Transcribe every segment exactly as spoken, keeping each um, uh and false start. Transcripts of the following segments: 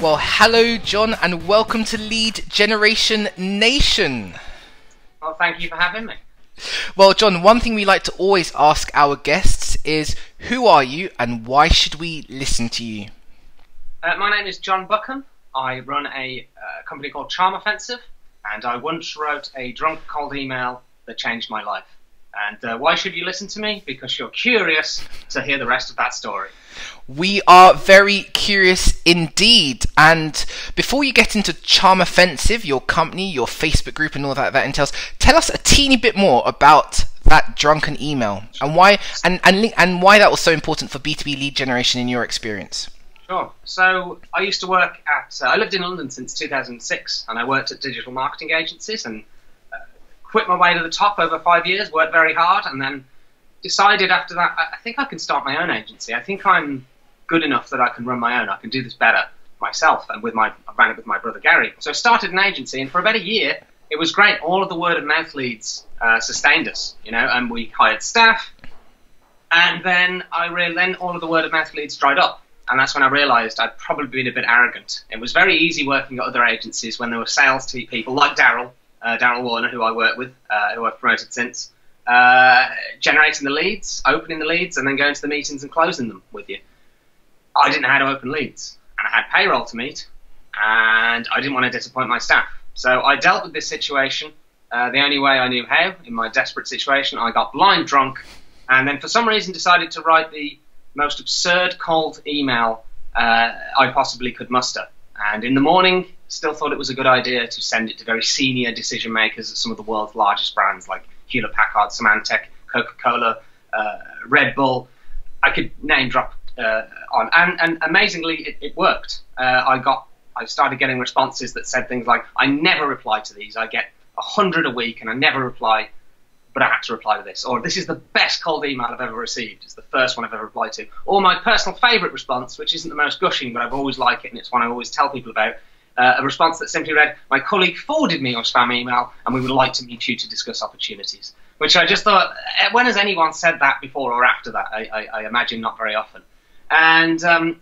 Well, hello, Jon, and welcome to Lead Generation Nation. Well, thank you for having me. Well, Jon, one thing we like to always ask our guests is, who are you and why should we listen to you? Uh, my name is Jon Buchan. I run a uh, company called Charm Offensive, and I once wrote a drunk cold email that changed my life. And uh, why should you listen to me? Because you're curious to hear the rest of that story. We are very curious indeed. And before you get into Charm Offensive, your company, your Facebook group and all that that entails, tell us a teeny bit more about that drunken email and why and, and, and why that was so important for B two B lead generation in your experience. Sure. So I used to work at, uh, I lived in London since two thousand six, and I worked at digital marketing agencies and quit my way to the top over five years, worked very hard, and then decided after that, I think I can start my own agency. I think I'm good enough that I can run my own. I can do this better myself, and with my, I ran it with my brother Gary. So I started an agency, and for about a year, it was great. All of the word-of-mouth leads uh, sustained us, you know, and we hired staff, and then I re then all of the word-of-mouth leads dried up, and that's when I realised I'd probably been a bit arrogant. It was very easy working at other agencies when there were sales people like Darrell, Uh, Darrell Warner, who I work with, uh, who I've promoted since, uh, generating the leads, opening the leads, and then going to the meetings and closing them with you. I didn't know how to open leads, and I had payroll to meet, and I didn't want to disappoint my staff. So I dealt with this situation uh, the only way I knew how, in my desperate situation. I got blind drunk, and then for some reason decided to write the most absurd cold email uh, I possibly could muster. And in the morning, still thought it was a good idea to send it to very senior decision makers at some of the world's largest brands like Hewlett-Packard, Symantec, Coca-Cola, uh, Red Bull. I could name drop uh, on, and, and amazingly, it, it worked. Uh, I got, I started getting responses that said things like, "I never reply to these. I get a hundred a week, and I never reply, but I had to reply to this." Or, "This is the best cold email I've ever received. It's the first one I've ever replied to." Or my personal favourite response, which isn't the most gushing, but I've always liked it, and it's one I always tell people about, uh, a response that simply read, "My colleague forwarded me your spam email, and we would like to meet you to discuss opportunities." Which I just thought, when has anyone said that before or after that? I, I, I imagine not very often. And um,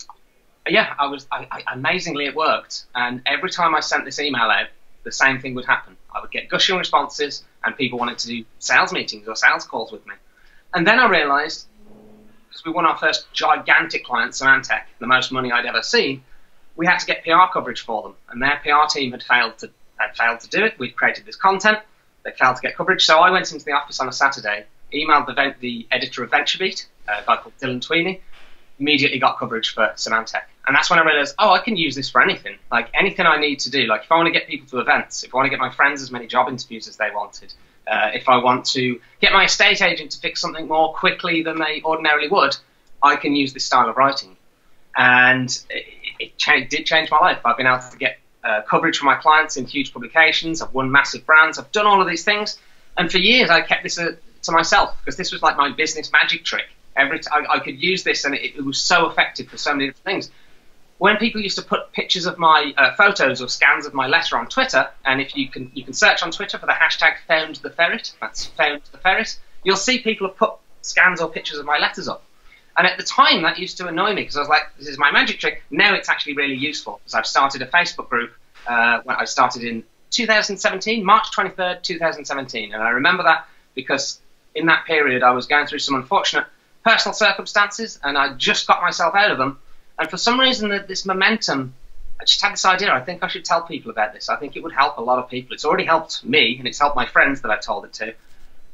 yeah, I was I, I, amazingly it worked. And every time I sent this email out, the same thing would happen. I would get gushing responses, and people wanted to do sales meetings or sales calls with me. And then I realised, because we won our first gigantic client, Symantec, the most money I'd ever seen, we had to get P R coverage for them. And their P R team had failed to, had failed to do it. We'd created this content. They failed to get coverage. So I went into the office on a Saturday, emailed the, the editor of VentureBeat, a guy called Dylan Tweeney, immediately got coverage for Symantec. And that's when I realised, oh, I can use this for anything. Like, anything I need to do. Like, if I want to get people to events, if I want to get my friends as many job interviews as they wanted, uh, if I want to get my estate agent to fix something more quickly than they ordinarily would, I can use this style of writing. And it, it cha- did change my life. I've been able to get uh, coverage from my clients in huge publications. I've won massive brands. I've done all of these things. And for years, I kept this uh, to myself, because this was like my business magic trick. Every t- I, I could use this, and it, it was so effective for so many different things. When people used to put pictures of my uh, photos or scans of my letter on Twitter, and if you can you can search on Twitter for the hashtag found the ferret, that's found the ferret, you'll see people have put scans or pictures of my letters up. And at the time, that used to annoy me, because I was like, this is my magic trick. Now it's actually really useful, because I've started a Facebook group uh, when I started in two thousand seventeen, March twenty-third, two thousand seventeen. And I remember that because in that period, I was going through some unfortunate personal circumstances, and I just got myself out of them. And for some reason, that this momentum, I just had this idea, I think I should tell people about this. I think it would help a lot of people. It's already helped me, and it's helped my friends that I told it to.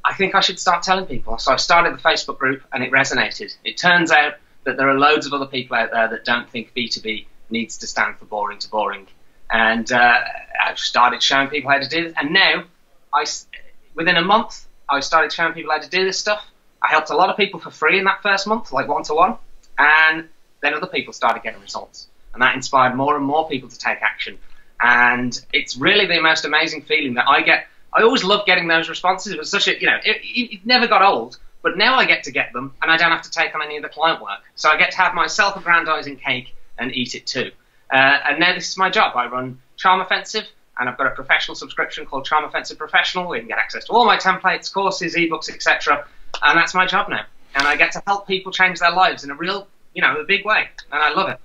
I think I should start telling people. So I started the Facebook group, and it resonated. It turns out that there are loads of other people out there that don't think B two B needs to stand for boring to boring. And uh, I've started showing people how to do this. And now, I, within a month, I started showing people how to do this stuff. I helped a lot of people for free in that first month, like one-to-one. And then other people started getting results, and that inspired more and more people to take action. And it's really the most amazing feeling that I get. I always loved getting those responses. It was such a, you know, it, it never got old, but now I get to get them, and I don't have to take on any of the client work. So I get to have my self-aggrandizing cake and eat it too. Uh, and now this is my job. I run Charm Offensive, and I've got a professional subscription called Charm Offensive Professional, where you can get access to all my templates, courses, ebooks, et cetera. And that's my job now. And I get to help people change their lives in a real, you know, a big way, and I love it.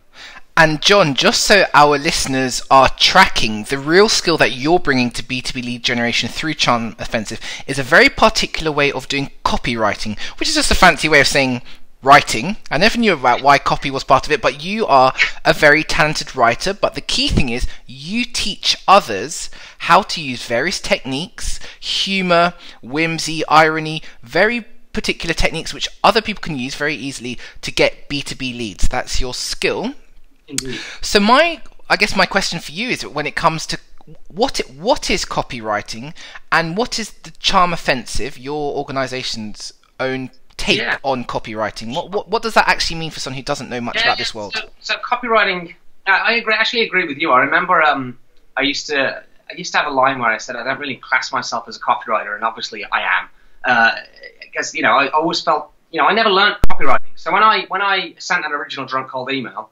And Jon, just so our listeners are tracking, the real skill that you're bringing to B two B lead generation through Charm Offensive is a very particular way of doing copywriting, which is just a fancy way of saying writing. I never knew about why copy was part of it, but you are a very talented writer. But the key thing is you teach others how to use various techniques, humor, whimsy, irony, very particular techniques which other people can use very easily to get B two B leads. That's your skill. Indeed. So my, I guess my question for you is when it comes to what it, what is copywriting and what is the Charm Offensive, your organization's own take yeah. on copywriting? What, what what does that actually mean for someone who doesn't know much yeah, about yeah. this world? So, so copywriting, uh, I agree, actually agree with you. I remember um, I used to I used to have a line where I said I don't really class myself as a copywriter, and obviously I am, uh, because you know I always felt you know I never learned copywriting. So when I when I sent an original drunk cold email,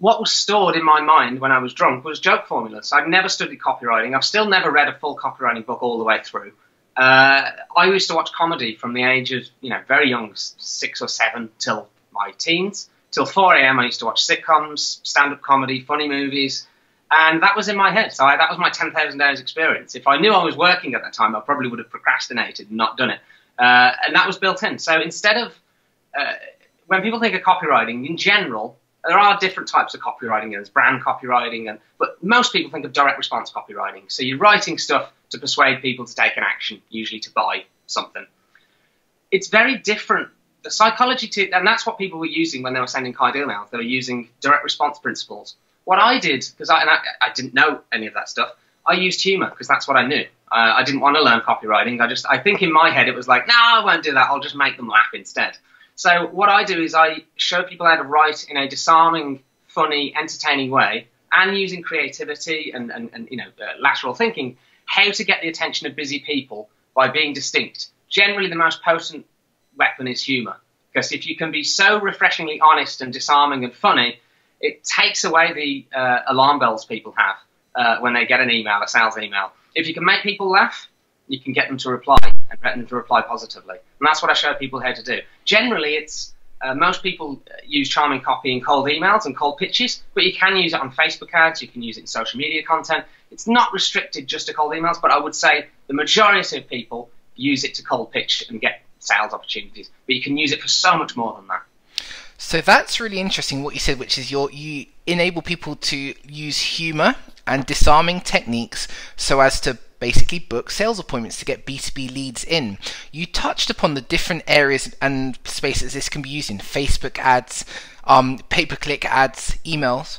what was stored in my mind when I was drunk was joke formulas. I've never studied copywriting. I've still never read a full copywriting book all the way through. Uh, I used to watch comedy from the age of, you know, very young, six or seven, till my teens. Till four A M I used to watch sitcoms, stand-up comedy, funny movies. And that was in my head. So I, that was my ten thousand hours experience. If I knew I was working at that time, I probably would have procrastinated and not done it. Uh, and that was built in. So instead of, uh, when people think of copywriting, in general, there are different types of copywriting. There's brand copywriting, and but most people think of direct response copywriting. So you're writing stuff to persuade people to take an action, usually to buy something. It's very different. The psychology to, and that's what people were using when they were sending cold emails. They were using direct response principles. What I did, because I, I, I didn't know any of that stuff, I used humor because that's what I knew. Uh, I didn't want to learn copywriting. I just, I think in my head it was like, no, I won't do that. I'll just make them laugh instead. So what I do is I show people how to write in a disarming, funny, entertaining way, and using creativity and, and, and you know, uh, lateral thinking, how to get the attention of busy people by being distinct. Generally, the most potent weapon is humor, because if you can be so refreshingly honest and disarming and funny, it takes away the uh, alarm bells people have uh, when they get an email, a sales email. If you can make people laugh, you can get them to reply and get them to reply positively. And that's what I show people how to do. Generally, it's uh, most people use charming copy in cold emails and cold pitches, but you can use it on Facebook ads, you can use it in social media content. It's not restricted just to cold emails, but I would say the majority of people use it to cold pitch and get sales opportunities, but you can use it for so much more than that. So that's really interesting what you said, which is your, you enable people to use humor and disarming techniques so as to basically book sales appointments to get B two B leads in. You touched upon the different areas and spaces this can be used in: Facebook ads, um, pay-per-click ads, emails.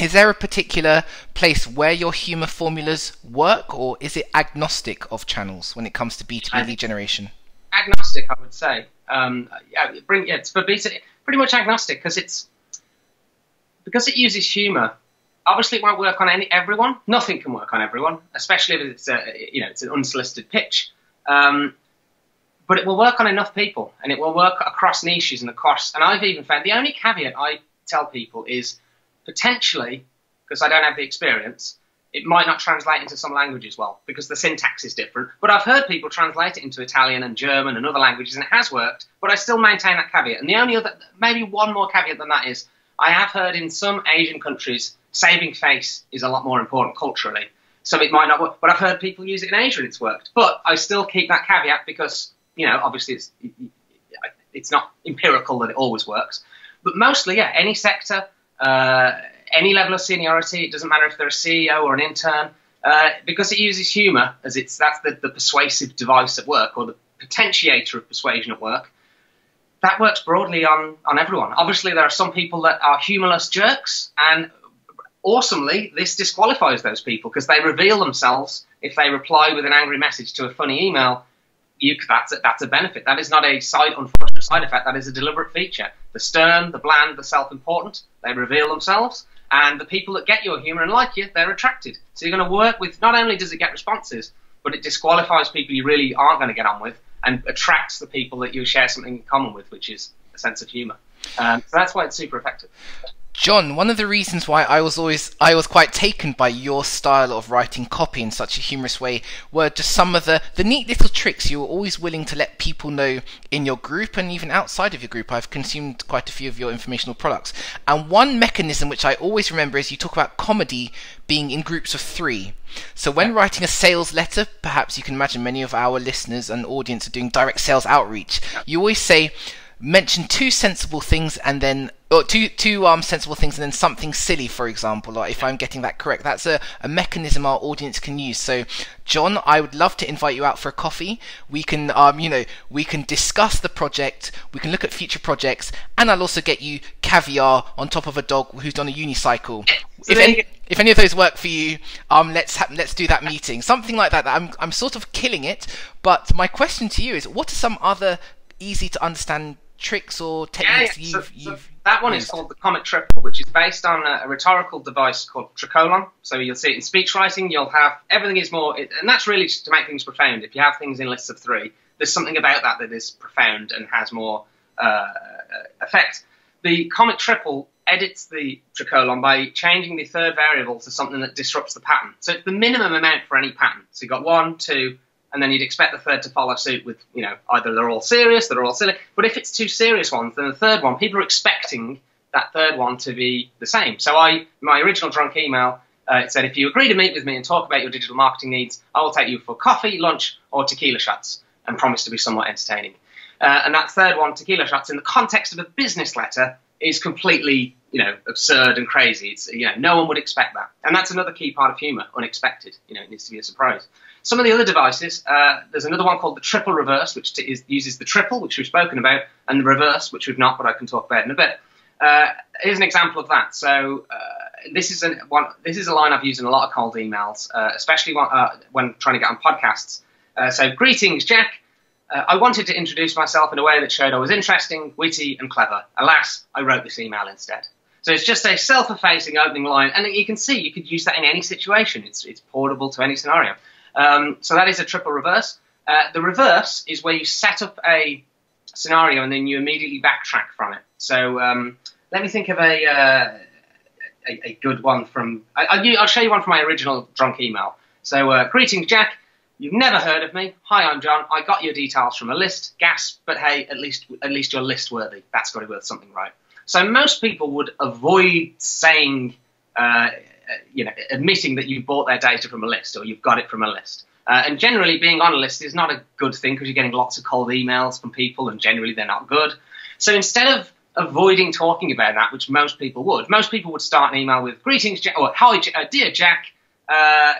Is there a particular place where your humor formulas work, or is it agnostic of channels when it comes to B two B lead generation? Agnostic, I would say. Um, yeah, bring, yeah, it's for B two B, pretty much agnostic, because it's because it uses humor. Obviously, it won't work on any, everyone. Nothing can work on everyone, especially if it's a, you know, it's an unsolicited pitch. Um, but it will work on enough people, and it will work across niches and across. And I've even found the only caveat I tell people is potentially, because I don't have the experience, it might not translate into some languages well because the syntax is different. But I've heard people translate it into Italian and German and other languages, and it has worked. But I still maintain that caveat. And the only other, maybe one more caveat than that is, I have heard in some Asian countries, saving face is a lot more important culturally. So it might not work, but I've heard people use it in Asia and it's worked. But I still keep that caveat because, you know, obviously it's, it's not empirical that it always works. But mostly, yeah, any sector, uh, any level of seniority, it doesn't matter if they're a C E O or an intern, uh, because it uses humour as it's, that's the, the persuasive device at work, or the potentiator of persuasion at work. That works broadly on, on everyone. Obviously, there are some people that are humorless jerks, and awesomely, this disqualifies those people because they reveal themselves. If they reply with an angry message to a funny email, you, that's, a, that's a benefit. That is not a side, unfortunate side effect. That is a deliberate feature. The stern, the bland, the self-important, they reveal themselves. And the people that get your humour and like you, they're attracted. So you're going to work with, not only does it get responses, but it disqualifies people you really aren't going to get on with, and attracts the people that you share something in common with, which is a sense of humour. Um, so that's why it's super effective. Jon, one of the reasons why I was always I was quite taken by your style of writing copy in such a humorous way were just some of the, the neat little tricks you were always willing to let people know in your group and even outside of your group. I've consumed quite a few of your informational products. And one mechanism which I always remember is you talk about comedy being in groups of three. So when writing a sales letter, perhaps you can imagine many of our listeners and audience are doing direct sales outreach. You always say, mention two sensible things and then or two two um sensible things and then something silly, for example, like if I'm getting that correct. That's a, a mechanism our audience can use. So Jon, I would love to invite you out for a coffee. We can um you know, we can discuss the project, we can look at future projects, and I'll also get you caviar on top of a dog who's done a unicycle. So if any if any of those work for you, um let's ha let's do that meeting. Something like that. I'm I'm sort of killing it, but my question to you is, what are some other easy to understand tricks or techniques? Yeah, yeah. So, you've, you've so that one used. is called the comic triple, which is based on a, a rhetorical device called tricolon. So you'll see it in speech writing. You'll have everything is more, it, and that's really just to make things profound. If you have things in lists of three, there's something about that that is profound and has more uh, effect. The comic triple edits the tricolon by changing the third variable to something that disrupts the pattern. So it's the minimum amount for any pattern. So you've got one, two, and then you'd expect the third to follow suit with, you know, either they're all serious, they're all silly. But if it's two serious ones, then the third one, people are expecting that third one to be the same. So I, my original drunk email, uh, it said, if you agree to meet with me and talk about your digital marketing needs, I will take you for coffee, lunch, or tequila shots, and promise to be somewhat entertaining. Uh, and that third one, tequila shots, in the context of a business letter, is completely, you know, absurd and crazy. It's, you know, no one would expect that. And that's another key part of humour, unexpected. You know, it needs to be a surprise. Some of the other devices, uh, there's another one called the triple reverse, which t is, uses the triple, which we've spoken about, and the reverse, which we've not, but I can talk about in a bit. Uh, here's an example of that. So uh, this, is an, one, this is a line I've used in a lot of cold emails, uh, especially when, uh, when trying to get on podcasts. Uh, so, greetings, Jack. Uh, I wanted to introduce myself in a way that showed I was interesting, witty, and clever. Alas, I wrote this email instead. So it's just a self-effacing opening line, and you can see you could use that in any situation. It's, it's portable to any scenario. Um, so that is a triple reverse. Uh, the reverse is where you set up a scenario and then you immediately backtrack from it. So um, let me think of a, uh, a, a good one from... I, I'll, I'll show you one from my original drunk email. So, uh, greetings, Jack. You've never heard of me. Hi, I'm Jon. I got your details from a list. Gasp, but hey, at least at least you're list worthy. That's got to be worth something, right? So most people would avoid saying, uh, you know, admitting that you bought their data from a list or you've got it from a list. Uh, and generally, being on a list is not a good thing because you're getting lots of cold emails from people, and generally they're not good. So instead of avoiding talking about that, which most people would, most people would start an email with greetings, Jack, or hi, uh, dear Jack. Uh,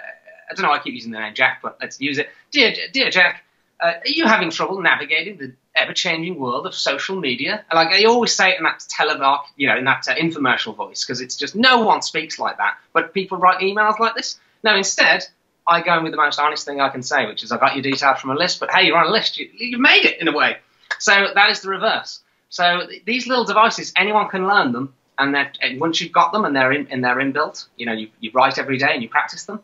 I don't know why I keep using the name Jack, but let's use it. Dear, dear Jack, uh, are you having trouble navigating the ever-changing world of social media? And like I always say it in that telemark, you know, in that uh, infomercial voice, because it's just no one speaks like that. But people write emails like this. No, instead, I go in with the most honest thing I can say, which is I got your details from a list, but hey, you're on a list. You, you've made it in a way. So that is the reverse. So th these little devices, anyone can learn them, and, and once you've got them and they're in, and they're inbuilt, you know, you, you write every day and you practice them.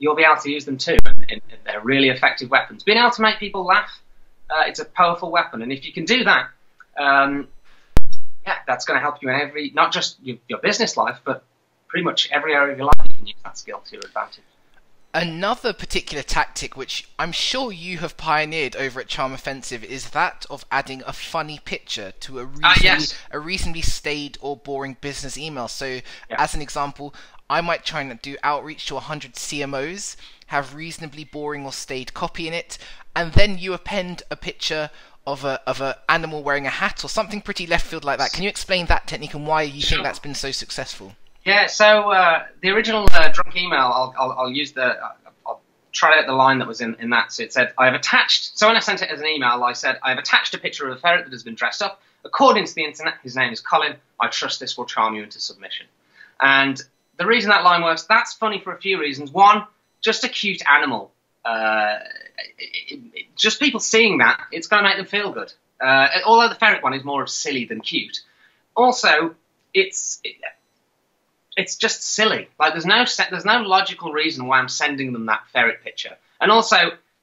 You'll be able to use them too, and, and they're really effective weapons. Being able to make people laugh, uh, it's a powerful weapon, and if you can do that, um, yeah, that's going to help you in every, not just your, your business life, but pretty much every area of your life you can use that skill to your advantage. Another particular tactic which I'm sure you have pioneered over at Charm Offensive is that of adding a funny picture to a reasonably, uh, yes. a reasonably staid or boring business email. So yeah. As an example, I might try and do outreach to one hundred C M Os, have reasonably boring or staid copy in it, and then you append a picture of a of an animal wearing a hat or something pretty left field like that. Can you explain that technique and why you sure. think that's been so successful? Yeah, so uh, the original uh, drunk email, I'll, I'll, I'll use the, I'll try out the line that was in, in that. So it said, I have attached, so when I sent it as an email, I said, I have attached a picture of a ferret that has been dressed up. According to the internet, his name is Colin. I trust this will charm you into submission. And the reason that line works, that's funny for a few reasons. One, just a cute animal. Uh, it, it, just people seeing that, it's going to make them feel good. Uh, although the ferret one is more of silly than cute. Also, it's... It, It's just silly. Like there's no there's no logical reason why I'm sending them that ferret picture. And also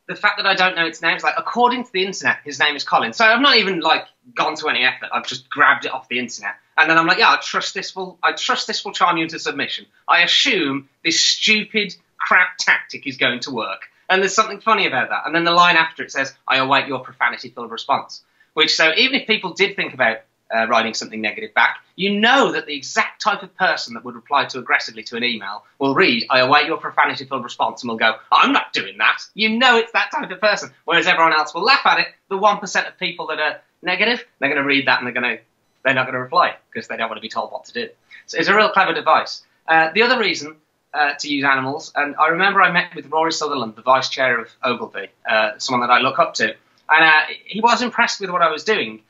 the fact that I don't know its name is like according to the internet, his name is Colin. So I've not even like gone to any effort. I've just grabbed it off the internet. And then I'm like, yeah, I trust this will, I trust this will charm you into submission. I assume this stupid crap tactic is going to work. And there's something funny about that. And then the line after it says, I await your profanity-filled response. Which, so even if people did think about uh, writing something negative back, you know that the exact type of person that would reply too aggressively to an email will read, I await your profanity-filled response, and will go, I'm not doing that. You know it's that type of person. Whereas everyone else will laugh at it. The one percent of people that are negative, they're going to read that and they're going to, they're not going to reply because they don't want to be told what to do. So it's a real clever device. Uh, the other reason uh, to use animals, and I remember I met with Rory Sutherland, the vice chair of Ogilvy, uh, someone that I look up to, and uh, he was impressed with what I was doing.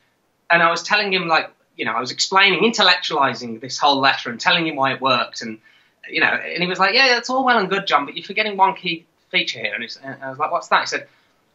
And I was telling him, like, you know, I was explaining, intellectualizing this whole letter and telling him why it worked. And, you know, and he was like, yeah, that's all well and good, John, but you're forgetting one key feature here. And, and I was like, what's that? He said,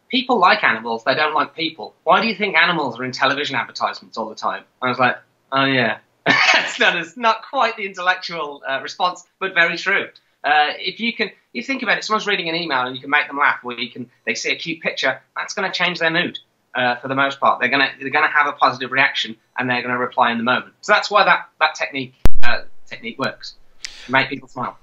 people like animals, they don't like people. Why do you think animals are in television advertisements all the time? I was like, oh, yeah. That's not, it's not quite the intellectual uh, response, but very true. Uh, if you can, you think about it, someone's reading an email and you can make them laugh, or you can, they see a cute picture, that's going to change their mood uh, for the most part. They're going to they're going to have a positive reaction, and they're going to reply in the moment. So that's why that, that technique, uh, technique works. Make people smile.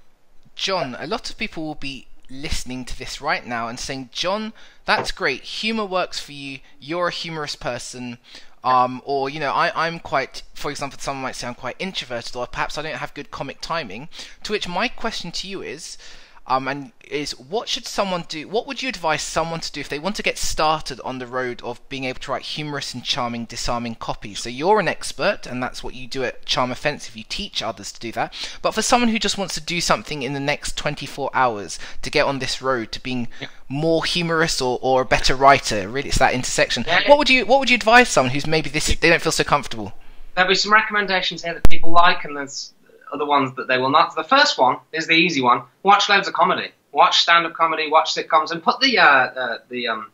John, a lot of people will be listening to this right now and saying, John, that's great, humor works for you, you're a humorous person, um or, you know, I, I'm quite, for example, someone might say I'm quite introverted, or perhaps I don't have good comic timing, to which my question to you is um and is what should someone do, what would you advise someone to do if they want to get started on the road of being able to write humorous and charming, disarming copy? So you're an expert, and that's what you do at Charm Offensive, you teach others to do that. But for someone who just wants to do something in the next twenty-four hours to get on this road to being yeah. more humorous, or, or a better writer, really it's that intersection, yeah. what would you what would you advise someone who's maybe this they don't feel so comfortable? There'll be some recommendations here that people like, and there's other ones that they will not. The first one is the easy one. Watch loads of comedy. Watch stand-up comedy, watch sitcoms, and put the uh, uh, the um,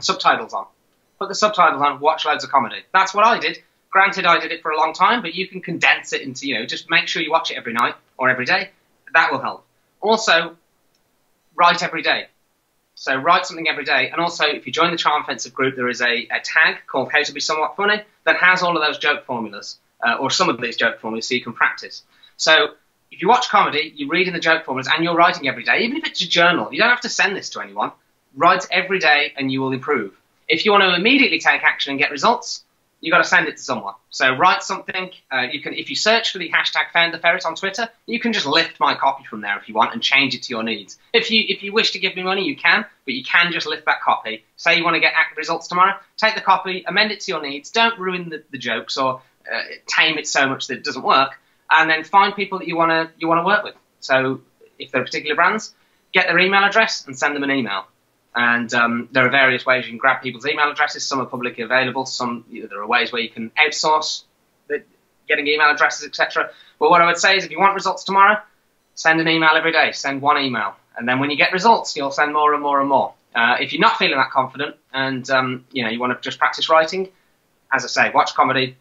subtitles on. Put the subtitles on, watch loads of comedy. That's what I did. Granted, I did it for a long time, but you can condense it into, you know, just make sure you watch it every night or every day. That will help. Also, write every day. So write something every day. And also, if you join the Charm Offensive group, there is a, a tag called How to Be Somewhat Funny that has all of those joke formulas, uh, or some of these joke formulas, so you can practice. So if you watch comedy, you read in the joke formulas, and you're writing every day, even if it's a journal. You don't have to send this to anyone. Write every day, and you will improve. If you want to immediately take action and get results, you've got to send it to someone. So write something. Uh, you can, if you search for the hashtag FounderFerret on Twitter, you can just lift my copy from there if you want and change it to your needs. If you, if you wish to give me money, you can, but you can just lift that copy. Say you want to get results tomorrow, take the copy, amend it to your needs. Don't ruin the, the jokes or uh, tame it so much that it doesn't work. And then find people that you want to you want to work with. So if they're particular brands, get their email address and send them an email. And um, there are various ways you can grab people's email addresses. Some are publicly available. Some, you know, there are ways where you can outsource the, getting email addresses, et cetera. But what I would say is, if you want results tomorrow, send an email every day. Send one email, and then when you get results, you'll send more and more and more. Uh, if you're not feeling that confident, and um, you know, you want to just practice writing, as I say, watch comedy,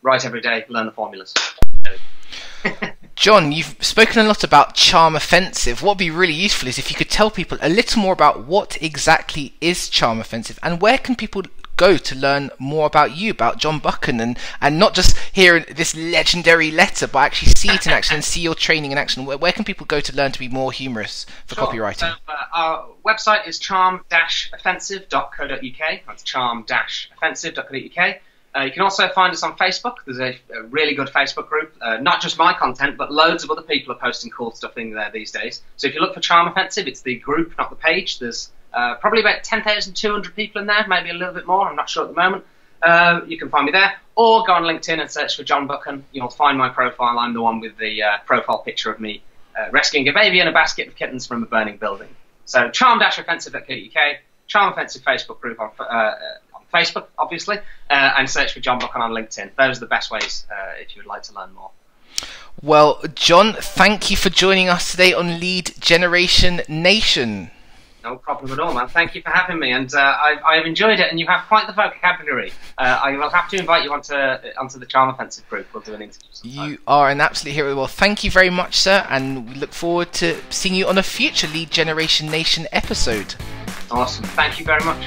write every day, learn the formulas. John, you've spoken a lot about Charm Offensive. What would be really useful is if you could tell people a little more about what exactly is Charm Offensive, and where can people go to learn more about you, about Jon Buchan, and, and not just hear this legendary letter, but actually see it in action and see your training in action. Where, where can people go to learn to be more humorous for sure. copywriting? So, uh, our website is charm dash offensive dot co dot U K. That's charm dash offensive dot co dot U K. Uh, you can also find us on Facebook. There's a, a really good Facebook group. Uh, not just my content, but loads of other people are posting cool stuff in there these days. So if you look for Charm Offensive, it's the group, not the page. There's uh, probably about ten thousand two hundred people in there, maybe a little bit more. I'm not sure at the moment. Uh, you can find me there. Or go on LinkedIn and search for Jon Buchan. You'll find my profile. I'm the one with the uh, profile picture of me uh, rescuing a baby and a basket of kittens from a burning building. So charm dash offensive dot co dot U K, Charm Offensive Facebook group on uh, Facebook, obviously, uh, and search for Jon Buchan on LinkedIn. Those are the best ways uh, if you would like to learn more. Well, John, thank you for joining us today on Lead Generation Nation. No problem at all, man. Thank you for having me, and uh, I've, I've enjoyed it, and you have quite the vocabulary. Uh, I will have to invite you onto, onto the Charm Offensive group. We'll do an interview sometime. You are an absolute hero. Well, thank you very much, sir, and we look forward to seeing you on a future Lead Generation Nation episode. Awesome. Thank you very much.